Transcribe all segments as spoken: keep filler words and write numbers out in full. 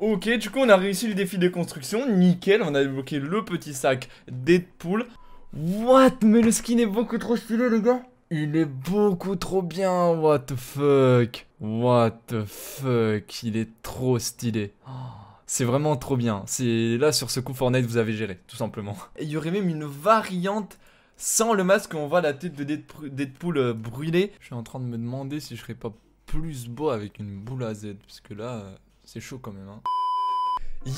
Ok, du coup on a réussi le défi des constructions, nickel, on a débloqué le petit sac Deadpool. What, mais le skin est beaucoup trop stylé les gars. Il est beaucoup trop bien, what the fuck. What the fuck, il est trop stylé. Oh, c'est vraiment trop bien, c'est là sur ce coup Fortnite vous avez géré, tout simplement. Et il y aurait même une variante sans le masque, on voit la tête de Deadpool brûler. Je suis en train de me demander si je serais pas plus beau avec une boule à Z, parce que là... c'est chaud quand même hein.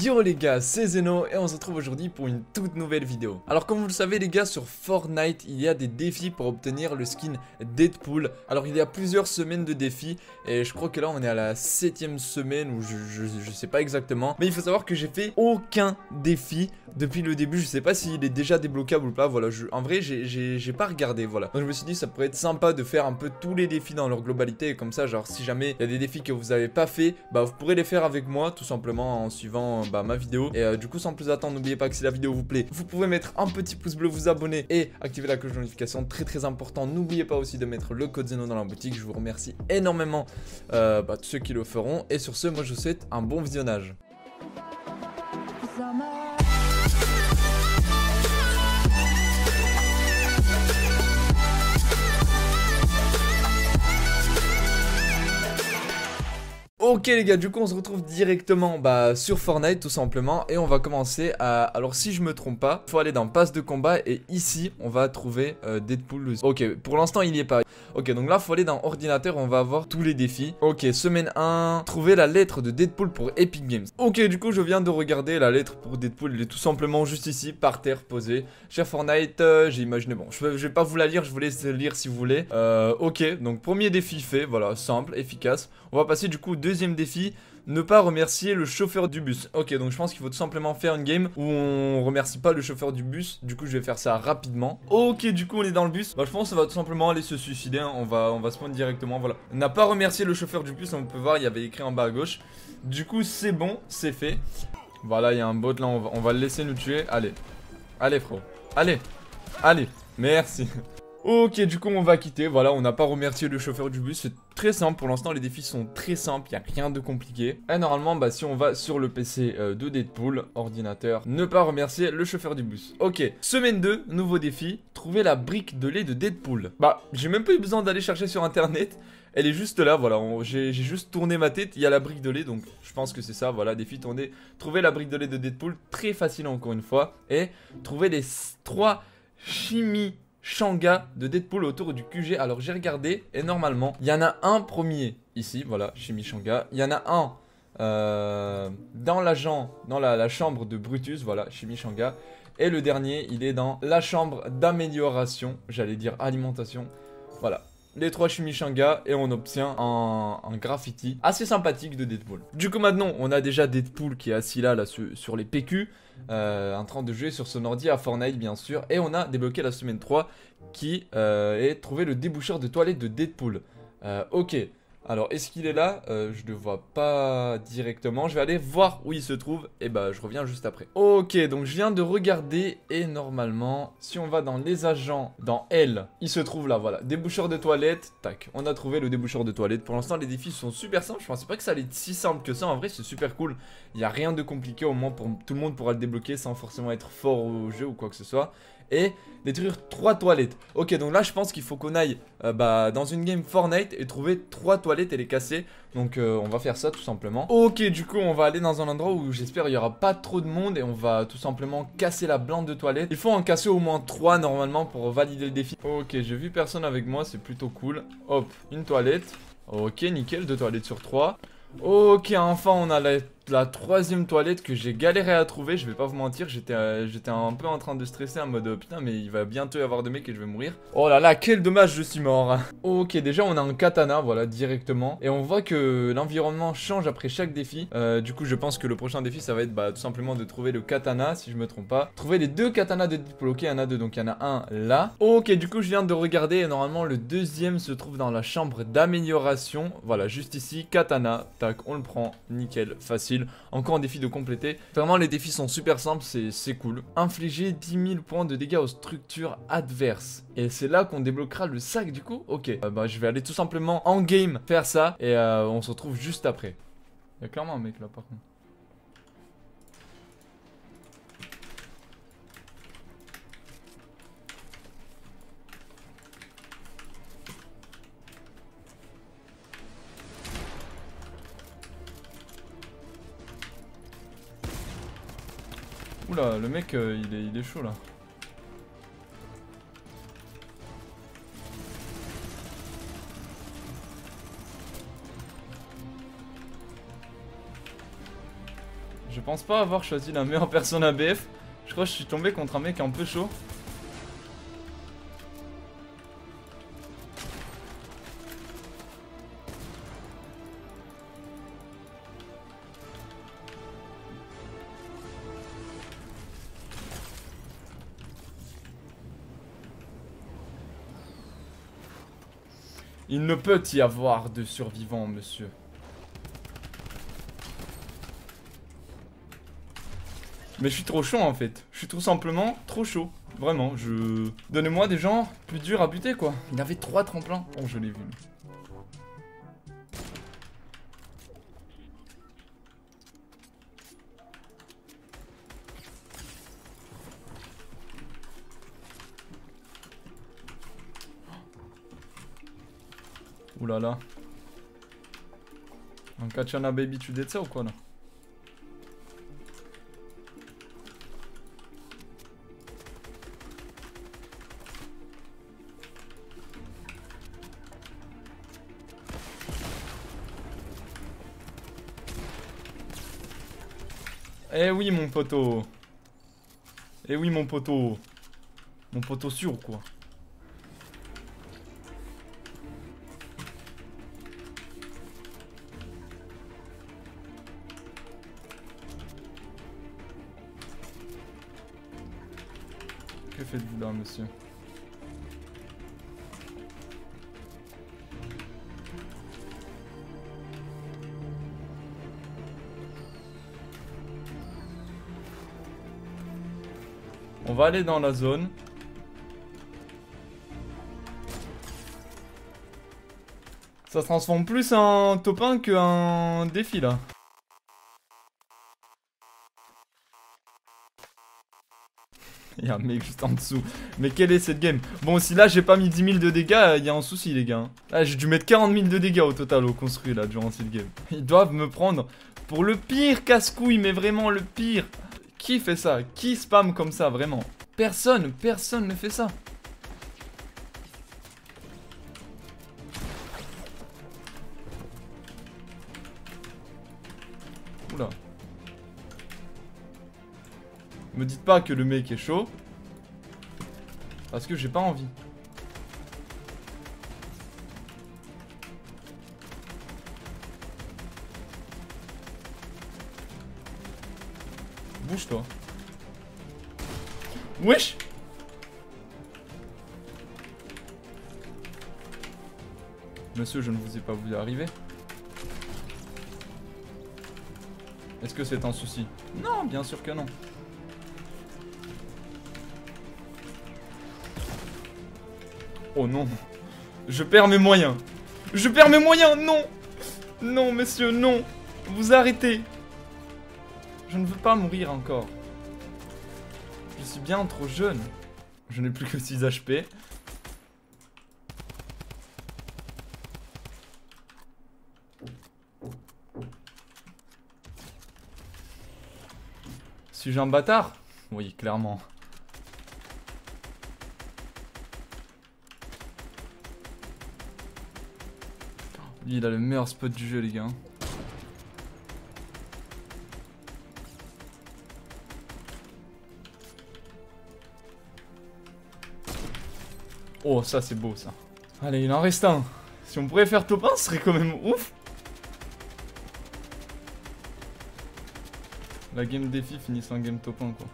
Yo les gars, c'est Zeno et on se retrouve aujourd'hui pour une toute nouvelle vidéo. Alors comme vous le savez les gars, sur Fortnite il y a des défis pour obtenir le skin Deadpool. Alors il y a plusieurs semaines de défis et je crois que là on est à la septième semaine ou je, je, je sais pas exactement. Mais il faut savoir que j'ai fait aucun défi depuis le début, je sais pas s'il est déjà débloquable ou pas, voilà, je, en vrai j'ai pas regardé, voilà. Donc je me suis dit ça pourrait être sympa de faire un peu tous les défis dans leur globalité, et comme ça genre si jamais il y a des défis que vous avez pas fait, bah vous pourrez les faire avec moi, tout simplement en suivant bah, ma vidéo. Et euh, du coup sans plus attendre, n'oubliez pas que si la vidéo vous plaît, vous pouvez mettre un petit pouce bleu, vous abonner et activer la cloche de notification, très très important. N'oubliez pas aussi de mettre le code Zeno dans la boutique, je vous remercie énormément euh, bah, tous ceux qui le feront. Et sur ce, moi je vous souhaite un bon visionnage. Ok les gars, du coup on se retrouve directement bah, sur Fortnite tout simplement. Et on va commencer à... alors si je me trompe pas, il faut aller dans passe de combat et ici on va trouver euh, Deadpool. Ok, pour l'instant il n'y est pas. Ok, donc là il faut aller dans ordinateur, on va avoir tous les défis. Ok, semaine un, trouver la lettre de Deadpool pour Epic Games. Ok, du coup je viens de regarder la lettre pour Deadpool, elle est tout simplement juste ici, par terre, posée. Cher Fortnite, euh, j'ai imaginé, bon je, je vais pas vous la lire, je vous laisse lire si vous voulez. euh, Ok, donc premier défi fait, voilà, simple, efficace. On va passer du coup au deuxième défi, ne pas remercier le chauffeur du bus. Ok, donc je pense qu'il faut tout simplement faire une game où on remercie pas le chauffeur du bus. Du coup je vais faire ça rapidement. Ok, du coup on est dans le bus, bah je pense qu'on va tout simplement aller se suicider hein. on, va, on va se prendre directement, voilà. N'a pas remercié le chauffeur du bus, on peut voir il y avait écrit en bas à gauche. Du coup c'est bon, c'est fait. Voilà, il y a un bot là, on va, on va le laisser nous tuer. Allez, allez frérot, allez, allez, merci. Ok, du coup on va quitter, voilà, on n'a pas remercié le chauffeur du bus, c'est très simple, pour l'instant les défis sont très simples, il n'y a rien de compliqué. Et normalement, bah si on va sur le P C euh, de Deadpool, ordinateur, ne pas remercier le chauffeur du bus. Ok, semaine deux, nouveau défi, trouver la brique de lait de Deadpool. Bah, j'ai même pas eu besoin d'aller chercher sur internet, elle est juste là, voilà, j'ai juste tourné ma tête, il y a la brique de lait, donc je pense que c'est ça, voilà, défi tourné, trouver la brique de lait de Deadpool, très facile encore une fois, et trouver les trois chimies Shanga de Deadpool autour du Q G. Alors j'ai regardé et normalement il y en a un premier ici, voilà, Chimie Shanga. Il y en a un euh, dans, la, dans la, la chambre de Brutus, voilà, Chimie Shanga. Et le dernier il est dans la chambre d'amélioration, j'allais dire alimentation. Voilà, les trois Chimie Shanga et on obtient un, un graffiti assez sympathique de Deadpool. Du coup maintenant on a déjà Deadpool qui est assis là, là sur, sur les P Q. Euh, en train de jouer sur son ordi à Fortnite bien sûr. Et on a débloqué la semaine trois qui euh, est trouver le déboucheur de toilette de Deadpool. euh, Ok, alors est-ce qu'il est là? euh, Je ne le vois pas directement. Je vais aller voir où il se trouve et bah je reviens juste après. Ok, donc je viens de regarder et normalement si on va dans les agents, dans L, il se trouve là, voilà, déboucheur de toilette. Tac, on a trouvé le déboucheur de toilette. Pour l'instant les défis sont super simples, je pensais pas que ça allait être si simple que ça. En vrai c'est super cool, il n'y a rien de compliqué. Au moins pour tout le monde pourra le débloquer sans forcément être fort au jeu ou quoi que ce soit. Et détruire trois toilettes. Ok, donc là je pense qu'il faut qu'on aille euh, bah, dans une game Fortnite et trouver trois toilettes et les casser. Donc euh, on va faire ça tout simplement. Ok, du coup on va aller dans un endroit où j'espère il n'y aura pas trop de monde. Et on va tout simplement casser la blinde de toilettes. Il faut en casser au moins trois normalement pour valider le défi. Ok, j'ai vu personne avec moi, c'est plutôt cool. Hop, une toilette. Ok, nickel, deux toilettes sur trois. Ok, enfin on a la, la troisième toilette que j'ai galéré à trouver. Je vais pas vous mentir, j'étais euh, j'étais un peu en train de stresser en mode oh, putain mais il va bientôt y avoir de mecs et je vais mourir. Oh là là, quel dommage, je suis mort. Ok, déjà on a un katana, voilà, directement. Et on voit que l'environnement change après chaque défi. euh, Du coup je pense que le prochain défi ça va être bah, tout simplement de trouver le katana si je me trompe pas. Trouver les deux katanas de Deadpool. Ok, il y en a deux, donc il y en a un là. Ok, du coup je viens de regarder et normalement le deuxième se trouve dans la chambre d'amélioration. Voilà, juste ici, katana. Tac, on le prend, nickel, facile. Encore un défi de compléter. Vraiment les défis sont super simples, c'est cool. Infliger dix mille points de dégâts aux structures adverses. Et c'est là qu'on débloquera le sac du coup. Ok, euh, bah, je vais aller tout simplement en game faire ça. Et euh, on se retrouve juste après. Il y a clairement un mec là par contre. Oula, le mec euh, il, est, il est chaud là. Je pense pas avoir choisi la meilleure personne à B F. Je crois que je suis tombé contre un mec un peu chaud. Il ne peut y avoir de survivants, monsieur. Mais je suis trop chaud en fait. Je suis tout simplement trop chaud. Vraiment, je... Donnez-moi des gens plus durs à buter quoi. Il y avait trois tremplins. Bon, je l'ai vu. Ouh là là. Un Kachana baby, tu détestes ça ou quoi là? Eh oui mon poteau. Eh oui mon poteau. Mon poteau sûr quoi. Que faites-vous là monsieur? On va aller dans la zone. Ça se transforme plus en top un qu'en défi là. Il y a un mec juste en dessous. Mais quelle est cette game? Bon, si là j'ai pas mis dix mille de dégâts, il y a un souci les gars. Là j'ai dû mettre quarante mille de dégâts au total au construit là durant cette game. Ils doivent me prendre pour le pire casse-couille, mais vraiment le pire. Qui fait ça? Qui spam comme ça, vraiment? Personne, personne ne fait ça. Oula. Me dites pas que le mec est chaud. Parce que j'ai pas envie. Bouge toi. Wesh. Monsieur, je ne vous ai pas voulu arriver. Est-ce que c'est un souci? Non, bien sûr que non. Oh non. Je perds mes moyens. Je perds mes moyens, non. Non, monsieur, non. Vous arrêtez. Je ne veux pas mourir encore. Je suis bien trop jeune. Je n'ai plus que six H P. Suis-je un bâtard? Oui, clairement. Lui, il a le meilleur spot du jeu, les gars. Oh, ça c'est beau ça. Allez, il en reste un. Si on pourrait faire top un, ce serait quand même ouf. La game défi finisse en game top un quoi.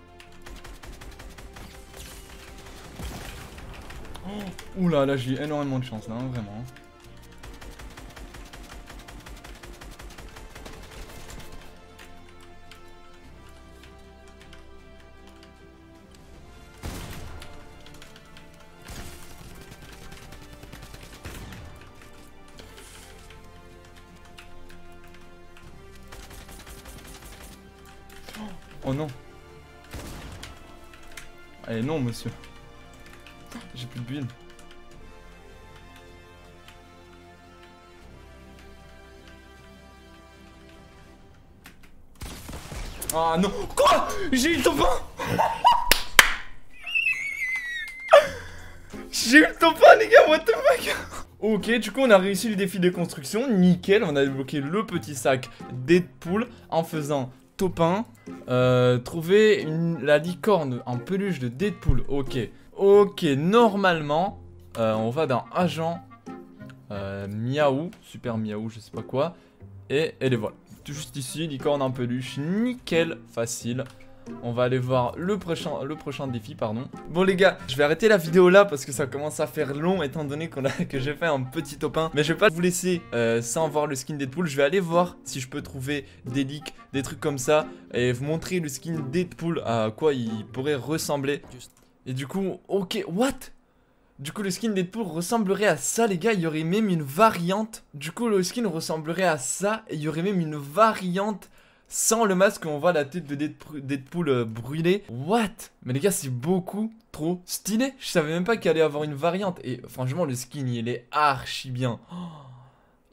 Oh, oula, là j'ai eu énormément de chance là, hein, vraiment. Oh non. Allez non monsieur. J'ai plus d'huile. Ah non. Quoi? J'ai eu le top un. J'ai eu le top un, les gars, what the fuck. Ok, du coup on a réussi le défi de construction, nickel, on a débloqué le petit sac Deadpool en faisant top un, euh, trouver une, la licorne en peluche de Deadpool, ok. Ok, normalement, euh, on va dans Agent, euh, Miaou, Super Miaou, je sais pas quoi, et, et les voilà. Juste ici, licorne en peluche, nickel, facile. On va aller voir le prochain, le prochain défi, pardon. Bon les gars, je vais arrêter la vidéo là parce que ça commence à faire long étant donné qu'on a, que j'ai fait un petit top un. Mais je vais pas vous laisser euh, sans voir le skin Deadpool. Je vais aller voir si je peux trouver des leaks, des trucs comme ça, et vous montrer le skin Deadpool, à quoi il pourrait ressembler. Et du coup, ok, what? Du coup le skin Deadpool ressemblerait à ça les gars, il y aurait même une variante. Du coup le skin ressemblerait à ça et il y aurait même une variante sans le masque, on voit la tête de Deadpool, Deadpool euh, brûlée. What? Mais les gars, c'est beaucoup trop stylé. Je savais même pas qu'il allait avoir une variante. Et franchement, le skin, il est archi bien. Oh,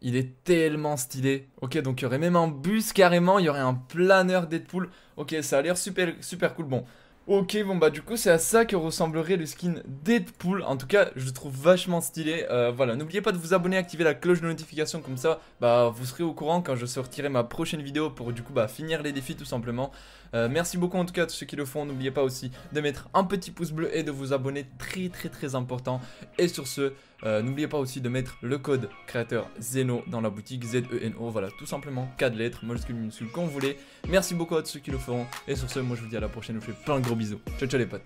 il est tellement stylé. Ok, donc il y aurait même un bus carrément. Il y aurait un planeur Deadpool. Ok, ça a l'air super, super cool. Bon. Ok, bon bah du coup c'est à ça que ressemblerait le skin Deadpool. En tout cas je le trouve vachement stylé, euh, voilà, n'oubliez pas de vous abonner, activer la cloche de notification, comme ça bah vous serez au courant quand je sortirai ma prochaine vidéo pour du coup bah finir les défis tout simplement. euh, Merci beaucoup en tout cas à tous ceux qui le font, n'oubliez pas aussi de mettre un petit pouce bleu et de vous abonner, très très très important. Et sur ce, euh, n'oubliez pas aussi de mettre le code créateur Zeno dans la boutique, Z E N O, voilà tout simplement, quatre lettres, majuscule, minuscule, comme vous voulez. Merci beaucoup à tous ceux qui le feront, et sur ce moi je vous dis à la prochaine, je vous fais plein de gros bisous. Ciao ciao les potes.